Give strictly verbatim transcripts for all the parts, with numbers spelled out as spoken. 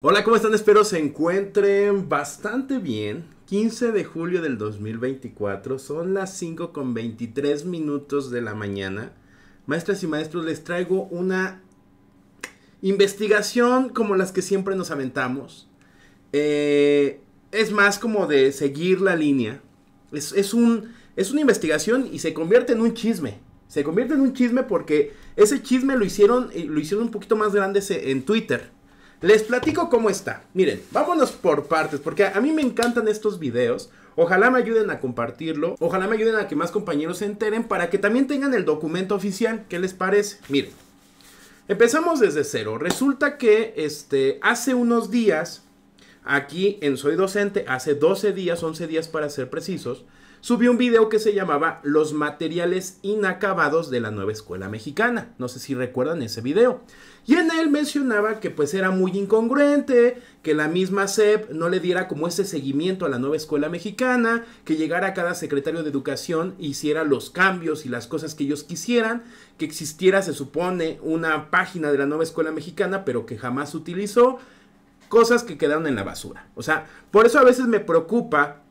Hola, ¿cómo están? Espero se encuentren bastante bien. quince de julio del dos mil veinticuatro, son las cinco con veintitrés minutos de la mañana. Maestras y maestros, les traigo una investigación como las que siempre nos aventamos. Eh, es más como de seguir la línea. Es, es, un, es una investigación y se convierte en un chisme. Se convierte en un chisme porque ese chisme lo hicieron, lo hicieron un poquito más grande en Twitter. Les platico cómo está. Miren, vámonos por partes, porque a mí me encantan estos videos. Ojalá me ayuden a compartirlo. Ojalá me ayuden a que más compañeros se enteren para que también tengan el documento oficial. ¿Qué les parece? Miren, empezamos desde cero. Resulta que este, hace unos días, aquí en Soy Docente, hace doce días, once días para ser precisos, subí un video que se llamaba Los materiales inacabados de la nueva escuela mexicana. No sé si recuerdan ese video. Y en él mencionaba que pues era muy incongruente, que la misma S E P no le diera como ese seguimiento a la nueva escuela mexicana, que llegara cada secretario de educación e hiciera los cambios y las cosas que ellos quisieran, que existiera, se supone, una página de la nueva escuela mexicana, pero que jamás utilizó, cosas que quedaron en la basura. O sea, por eso a veces me preocupa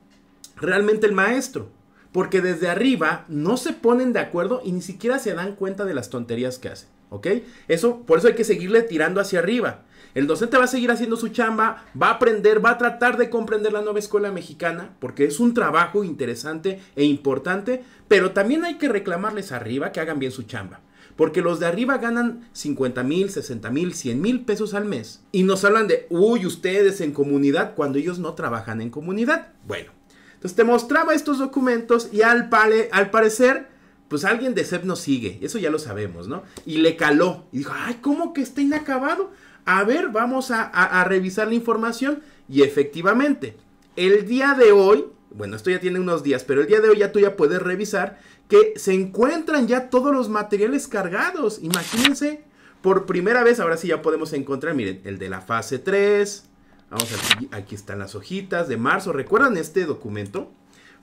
realmente el maestro, porque desde arriba no se ponen de acuerdo y ni siquiera se dan cuenta de las tonterías que hacen, ¿ok? Eso, por eso hay que seguirle tirando hacia arriba. El docente va a seguir haciendo su chamba, va a aprender, va a tratar de comprender la nueva escuela mexicana, porque es un trabajo interesante e importante, pero también hay que reclamarles arriba que hagan bien su chamba. Porque los de arriba ganan cincuenta mil, sesenta mil, cien mil pesos al mes. Y nos hablan de, uy, ustedes en comunidad, cuando ellos no trabajan en comunidad. Bueno, entonces te mostraba estos documentos y al, pare, al parecer, pues alguien de S E P nos sigue. Eso ya lo sabemos, ¿no? Y le caló. Y dijo, ay, ¿cómo que está inacabado? A ver, vamos a, a, a revisar la información. Y efectivamente, el día de hoy, bueno, esto ya tiene unos días, pero el día de hoy ya tú ya puedes revisar que se encuentran ya todos los materiales cargados. Imagínense, por primera vez, ahora sí ya podemos encontrar, miren, el de la fase tres. Vamos aquí, aquí están las hojitas de marzo. ¿Recuerdan este documento?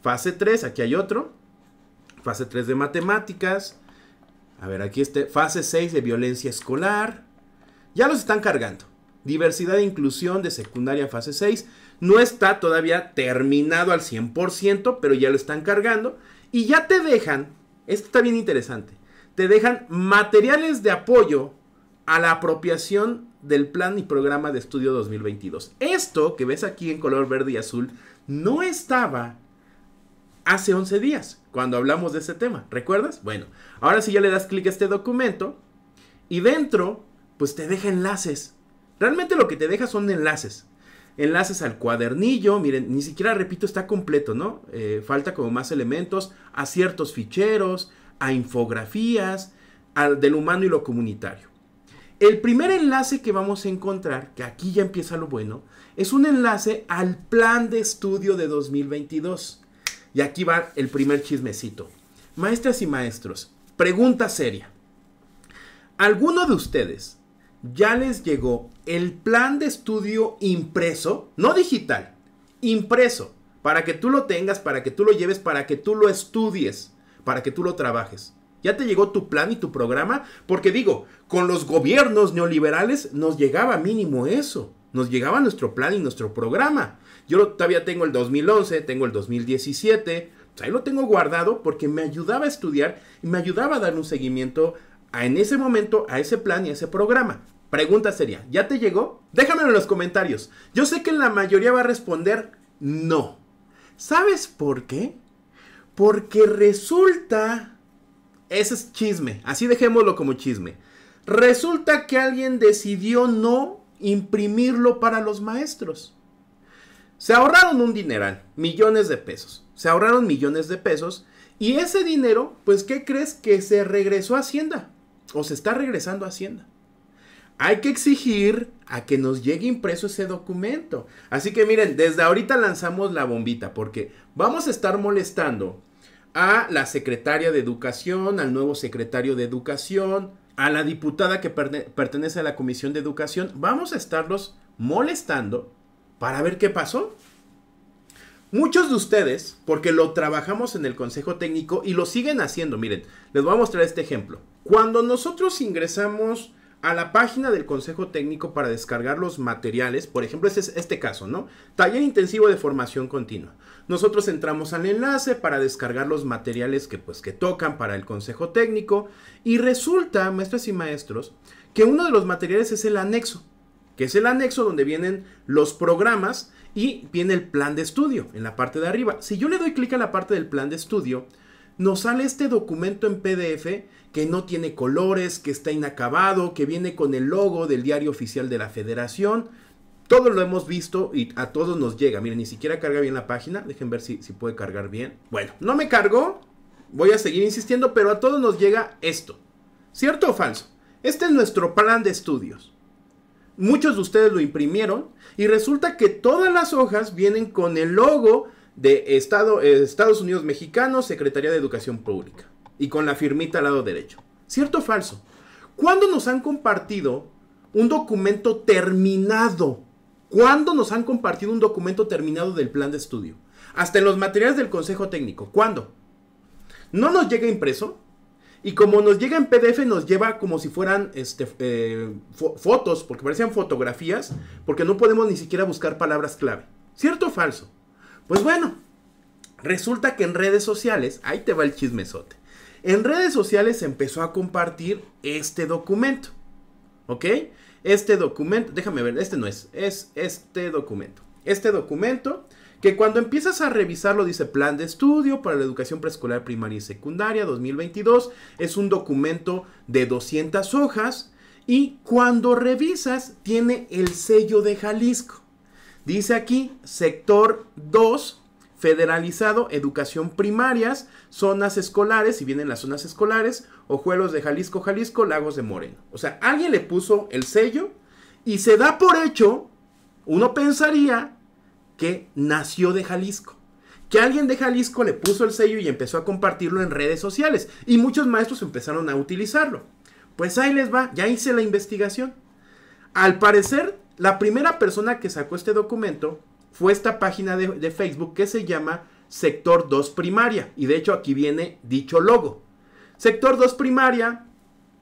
Fase tres, aquí hay otro. Fase tres de matemáticas. A ver, aquí este, fase seis de violencia escolar. Ya los están cargando. Diversidad e inclusión de secundaria fase seis. No está todavía terminado al cien por ciento, pero ya lo están cargando. Y ya te dejan, esto está bien interesante, te dejan materiales de apoyo a la apropiación del plan y programa de estudio dos mil veintidós. Esto que ves aquí en color verde y azul no estaba hace once días cuando hablamos de ese tema. ¿Recuerdas? Bueno, ahora sí ya le das clic a este documento y dentro pues te deja enlaces. Realmente lo que te deja son enlaces. Enlaces al cuadernillo, miren, ni siquiera, repito, está completo, ¿no? Eh, falta como más elementos, a ciertos ficheros, a infografías, al del humano y lo comunitario. El primer enlace que vamos a encontrar, que aquí ya empieza lo bueno, es un enlace al plan de estudio de dos mil veintidós. Y aquí va el primer chismecito. Maestras y maestros, pregunta seria. ¿Alguno de ustedes ya les llegó el plan de estudio impreso, no digital, impreso, para que tú lo tengas, para que tú lo lleves, para que tú lo estudies, para que tú lo trabajes? ¿Ya te llegó tu plan y tu programa? Porque digo, con los gobiernos neoliberales nos llegaba mínimo eso, nos llegaba nuestro plan y nuestro programa. Yo todavía tengo el dos mil once, tengo el dos mil diecisiete, pues ahí lo tengo guardado porque me ayudaba a estudiar y me ayudaba a dar un seguimiento a, en ese momento a ese plan y a ese programa. Pregunta seria, ¿ya te llegó? Déjamelo en los comentarios. Yo sé que la mayoría va a responder no. ¿Sabes por qué? Porque resulta... ese es chisme, así dejémoslo como chisme. Resulta que alguien decidió no imprimirlo para los maestros. Se ahorraron un dineral, millones de pesos. Se ahorraron millones de pesos y ese dinero, pues, ¿qué crees? Que se regresó a Hacienda o se está regresando a Hacienda. Hay que exigir a que nos llegue impreso ese documento. Así que miren, desde ahorita lanzamos la bombita porque vamos a estar molestando a la secretaria de Educación, al nuevo secretario de Educación, a la diputada que pertenece a la Comisión de Educación. Vamos a estarlos molestando para ver qué pasó. Muchos de ustedes, porque lo trabajamos en el Consejo Técnico y lo siguen haciendo, miren, les voy a mostrar este ejemplo. Cuando nosotros ingresamos a la página del Consejo Técnico para descargar los materiales. Por ejemplo, este es este caso, ¿no? Taller Intensivo de Formación Continua. Nosotros entramos al enlace para descargar los materiales que, pues, que tocan para el Consejo Técnico. Y resulta, maestros y maestros, que uno de los materiales es el anexo, que es el anexo donde vienen los programas y viene el plan de estudio en la parte de arriba. Si yo le doy clic a la parte del plan de estudio, nos sale este documento en P D F que no tiene colores, que está inacabado, que viene con el logo del Diario Oficial de la Federación. Todo lo hemos visto y a todos nos llega. Miren, ni siquiera carga bien la página. Dejen ver si, si puede cargar bien. Bueno, no me cargó. Voy a seguir insistiendo, pero a todos nos llega esto. ¿Cierto o falso? Este es nuestro plan de estudios. Muchos de ustedes lo imprimieron y resulta que todas las hojas vienen con el logo de Estado, eh, Estados Unidos Mexicanos, Secretaría de Educación Pública, y con la firmita al lado derecho. ¿Cierto o falso? ¿Cuándo nos han compartido un documento terminado? ¿Cuándo nos han compartido un documento terminado del plan de estudio? Hasta en los materiales del Consejo Técnico. ¿Cuándo? No nos llega impreso. Y como nos llega en P D F, nos lleva como si fueran este, eh, fo fotos, porque parecían fotografías, porque no podemos ni siquiera buscar palabras clave. ¿Cierto o falso? Pues bueno, resulta que en redes sociales, ahí te va el chismesote. En redes sociales se empezó a compartir este documento, ¿ok? Este documento, déjame ver, este no es, es este documento. Este documento... que cuando empiezas a revisarlo dice plan de estudio para la educación preescolar, primaria y secundaria dos mil veintidós. Es un documento de doscientas hojas y cuando revisas tiene el sello de Jalisco. Dice aquí sector dos, federalizado, educación primarias, zonas escolares, y vienen las zonas escolares, Ojuelos de Jalisco, Jalisco, Lagos de Moreno. O sea, alguien le puso el sello y se da por hecho, uno pensaría, que nació de Jalisco, que alguien de Jalisco le puso el sello y empezó a compartirlo en redes sociales y muchos maestros empezaron a utilizarlo. Pues ahí les va, ya hice la investigación. Al parecer, la primera persona que sacó este documento fue esta página de, de Facebook que se llama Sector dos Primaria, y de hecho aquí viene dicho logo. Sector dos Primaria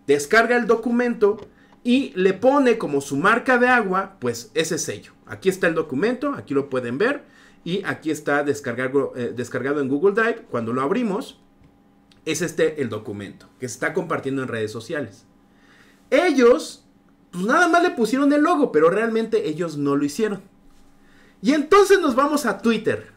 descarga el documento y le pone como su marca de agua, pues ese sello. Aquí está el documento, aquí lo pueden ver. Y aquí está descargado, eh, descargado en Google Drive. Cuando lo abrimos, es este el documento que se está compartiendo en redes sociales. Ellos, pues nada más le pusieron el logo, pero realmente ellos no lo hicieron. Y entonces nos vamos a Twitter.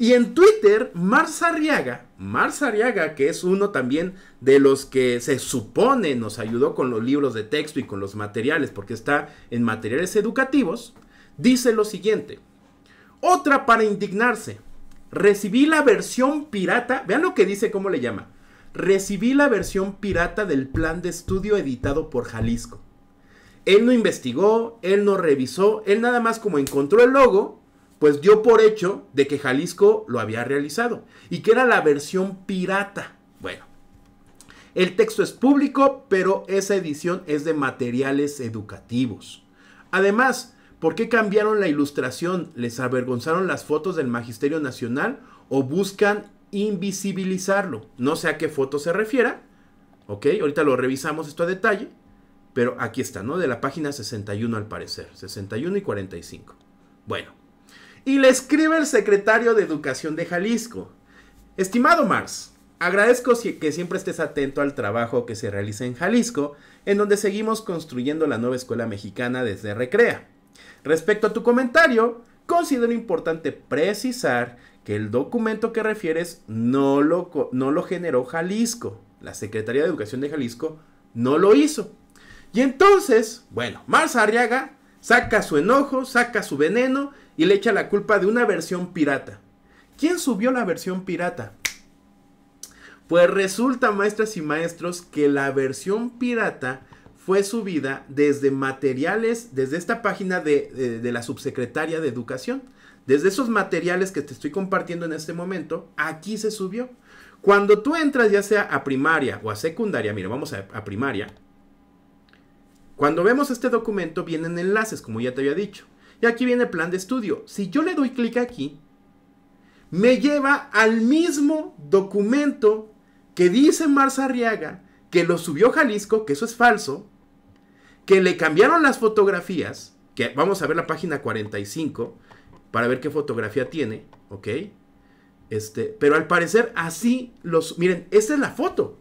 Y en Twitter, Marx Arriaga, Marx Arriaga, que es uno también de los que se supone nos ayudó con los libros de texto y con los materiales, porque está en materiales educativos, dice lo siguiente: otra para indignarse. Recibí la versión pirata. Vean lo que dice, cómo le llama. Recibí la versión pirata del plan de estudio editado por Jalisco. Él no investigó, él no revisó, él nada más como encontró el logo, pues dio por hecho de que Jalisco lo había realizado y que era la versión pirata. Bueno, el texto es público, pero esa edición es de materiales educativos. Además, ¿por qué cambiaron la ilustración? ¿Les avergonzaron las fotos del Magisterio Nacional o buscan invisibilizarlo? No sé a qué foto se refiera. Ok, ahorita lo revisamos esto a detalle, pero aquí está, ¿no? De la página sesenta y uno al parecer, sesenta y uno y cuarenta y cinco. Bueno, y le escribe el secretario de Educación de Jalisco: estimado Marx, agradezco que siempre estés atento al trabajo que se realiza en Jalisco, en donde seguimos construyendo la nueva escuela mexicana desde Recrea. Respecto a tu comentario, considero importante precisar que el documento que refieres no lo, no lo generó Jalisco. La Secretaría de Educación de Jalisco no lo hizo. Y entonces, bueno, Marx Arriaga saca su enojo, saca su veneno y le echa la culpa de una versión pirata. ¿Quién subió la versión pirata? Pues resulta, maestras y maestros, que la versión pirata fue subida desde materiales, desde esta página de, de, de la Subsecretaría de Educación. Desde esos materiales que te estoy compartiendo en este momento, aquí se subió. Cuando tú entras ya sea a primaria o a secundaria, mira, vamos a, a primaria. Cuando vemos este documento vienen enlaces, como ya te había dicho. Y aquí viene el plan de estudio. Si yo le doy clic aquí, me lleva al mismo documento que dice Marx Arriaga, que lo subió Jalisco, que eso es falso, que le cambiaron las fotografías, que vamos a ver la página cuarenta y cinco para ver qué fotografía tiene, ¿ok? Este, pero al parecer así los... Miren, esta es la foto.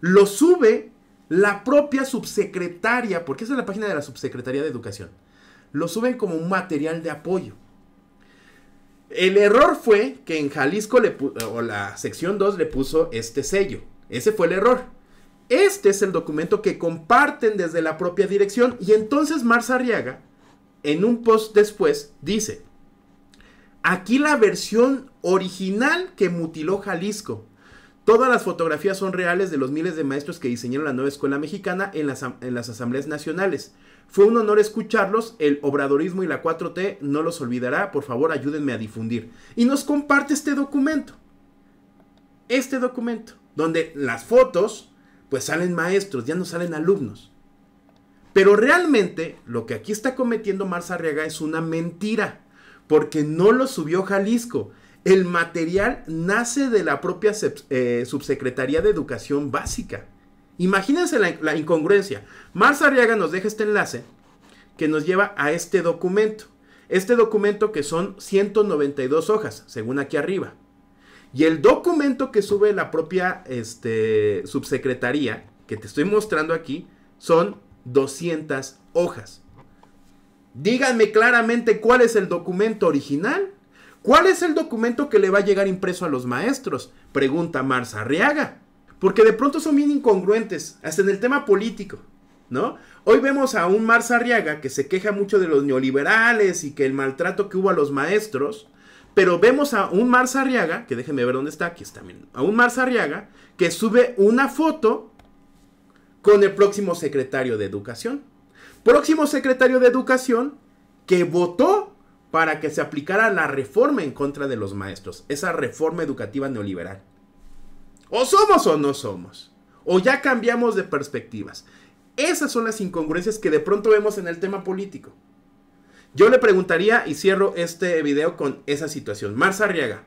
Lo sube la propia subsecretaria, porque esa es la página de la Subsecretaría de Educación. Lo suben como un material de apoyo. El error fue que en Jalisco, le o la sección dos le puso este sello. Ese fue el error. Este es el documento que comparten desde la propia dirección. Y entonces Marx Arriaga, en un post después, dice... Aquí la versión original que mutiló Jalisco. Todas las fotografías son reales de los miles de maestros que diseñaron la nueva escuela mexicana en las, en las asambleas nacionales. Fue un honor escucharlos, el obradorismo y la cuatro T no los olvidará, por favor ayúdenme a difundir. Y nos comparte este documento. Este documento, donde las fotos, pues salen maestros, ya no salen alumnos. Pero realmente lo que aquí está cometiendo Marx Arriaga es una mentira. Porque no lo subió Jalisco. El material nace de la propia eh, Subsecretaría de Educación Básica. Imagínense la, la incongruencia. Marx Arriaga nos deja este enlace que nos lleva a este documento. Este documento que son ciento noventa y dos hojas, según aquí arriba. Y el documento que sube la propia este, subsecretaría, que te estoy mostrando aquí, son doscientas hojas. Díganme claramente cuál es el documento original. ¿Cuál es el documento que le va a llegar impreso a los maestros? Pregunta Marx Arriaga. Porque de pronto son bien incongruentes, hasta en el tema político, ¿no? Hoy vemos a un Marx Arriaga que se queja mucho de los neoliberales y que el maltrato que hubo a los maestros. Pero vemos a un Marx Arriaga, que déjenme ver dónde está, aquí está, miren, a un Marx Arriaga que sube una foto con el próximo secretario de Educación. Próximo secretario de Educación que votó para que se aplicara la reforma en contra de los maestros. Esa reforma educativa neoliberal. O somos o no somos. O ya cambiamos de perspectivas. Esas son las incongruencias que de pronto vemos en el tema político. Yo le preguntaría, y cierro este video con esa situación. Marx Arriaga,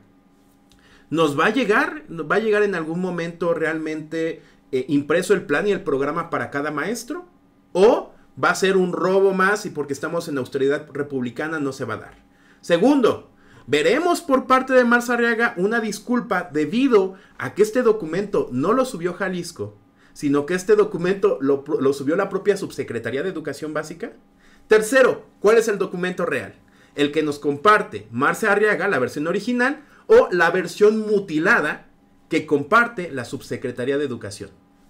¿nos va a llegar, nos va a llegar en algún momento realmente eh, impreso el plan y el programa para cada maestro? ¿O va a ser un robo más y porque estamos en austeridad republicana no se va a dar? Segundo, veremos por parte de Marx Arriaga una disculpa debido a que este documento no lo subió Jalisco, sino que este documento lo, lo subió la propia Subsecretaría de Educación Básica. Tercero, ¿cuál es el documento real? ¿El que nos comparte Marx Arriaga, la versión original, o la versión mutilada que comparte la Subsecretaría de Educación?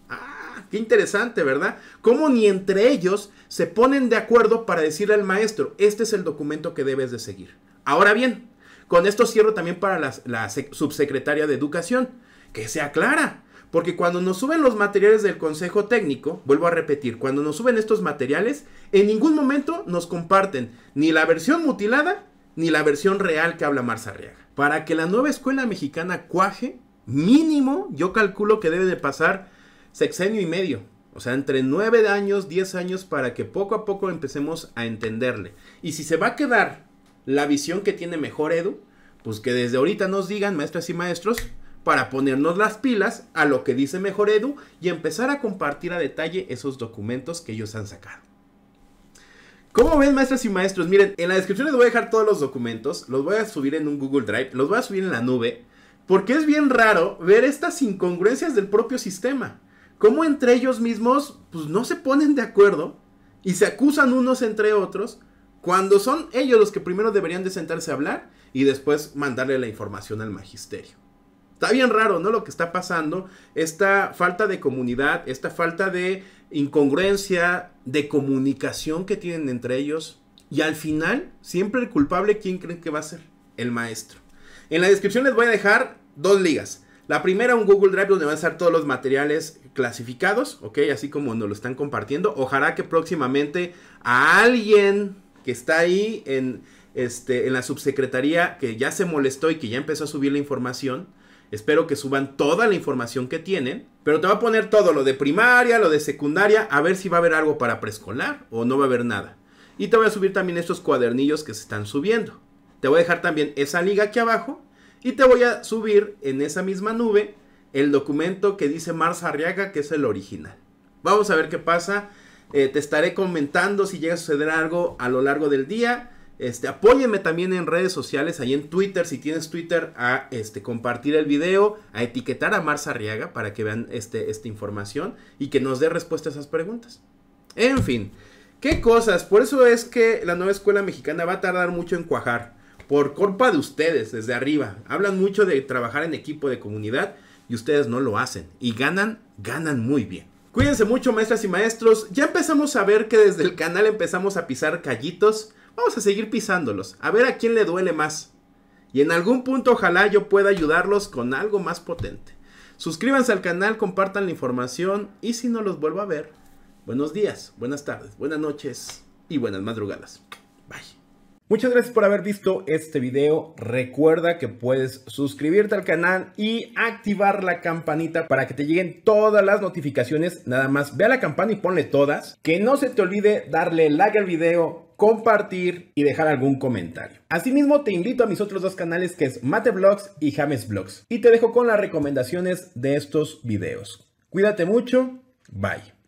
¡Ah! Qué interesante, ¿verdad? Cómo ni entre ellos se ponen de acuerdo para decirle al maestro, este es el documento que debes de seguir. Ahora bien, con esto cierro también para la, la subsecretaria de Educación, que sea clara, porque cuando nos suben los materiales del Consejo Técnico, vuelvo a repetir, cuando nos suben estos materiales, en ningún momento nos comparten ni la versión mutilada, ni la versión real que habla Marx Arriaga. Para que la nueva escuela mexicana cuaje, mínimo, yo calculo que debe de pasar sexenio y medio, o sea, entre nueve años, diez años, para que poco a poco empecemos a entenderle. Y si se va a quedar la visión que tiene Mejoredu, pues que desde ahorita nos digan, maestras y maestros, para ponernos las pilas a lo que dice Mejoredu y empezar a compartir a detalle esos documentos que ellos han sacado. ¿Cómo ven, maestras y maestros? Miren, en la descripción les voy a dejar todos los documentos, los voy a subir en un Google Drive, los voy a subir en la nube, porque es bien raro ver estas incongruencias del propio sistema. Cómo entre ellos mismos pues no se ponen de acuerdo y se acusan unos entre otros cuando son ellos los que primero deberían de sentarse a hablar y después mandarle la información al magisterio. Está bien raro, ¿no? Lo que está pasando, esta falta de comunidad, esta falta de incongruencia, de comunicación que tienen entre ellos, y al final siempre el culpable, ¿quién creen que va a ser? El maestro. En la descripción les voy a dejar dos ligas. La primera, un Google Drive donde van a estar todos los materiales clasificados, ¿ok? Así como nos lo están compartiendo. Ojalá que próximamente a alguien que está ahí en, este, en la subsecretaría, que ya se molestó y que ya empezó a subir la información, espero que suban toda la información que tienen. Pero te va a poner todo, lo de primaria, lo de secundaria, a ver si va a haber algo para preescolar o no va a haber nada. Y te voy a subir también estos cuadernillos que se están subiendo. Te voy a dejar también esa liga aquí abajo. Y te voy a subir en esa misma nube el documento que dice Marx Arriaga, que es el original. Vamos a ver qué pasa. Eh, te estaré comentando si llega a suceder algo a lo largo del día. Este, apóyeme también en redes sociales, ahí en Twitter, si tienes Twitter, a este, compartir el video, a etiquetar a Marx Arriaga para que vean este, esta información y que nos dé respuesta a esas preguntas. En fin, ¿qué cosas? Por eso es que la nueva escuela mexicana va a tardar mucho en cuajar, por culpa de ustedes, desde arriba. Hablan mucho de trabajar en equipo, de comunidad, y ustedes no lo hacen, y ganan, ganan muy bien. Cuídense mucho, maestras y maestros, ya empezamos a ver que desde el canal empezamos a pisar callitos. Vamos a seguir pisándolos, a ver a quién le duele más. Y en algún punto ojalá yo pueda ayudarlos con algo más potente. Suscríbanse al canal, compartan la información y si no los vuelvo a ver, buenos días, buenas tardes, buenas noches y buenas madrugadas. Bye. Muchas gracias por haber visto este video. Recuerda que puedes suscribirte al canal y activar la campanita para que te lleguen todas las notificaciones. Nada más ve a la campana y ponle todas. Que no se te olvide darle like al video, compartir y dejar algún comentario. Asimismo, te invito a mis otros dos canales, que es Mate Vlogs y James Vlogs, y te dejo con las recomendaciones de estos videos. Cuídate mucho, bye.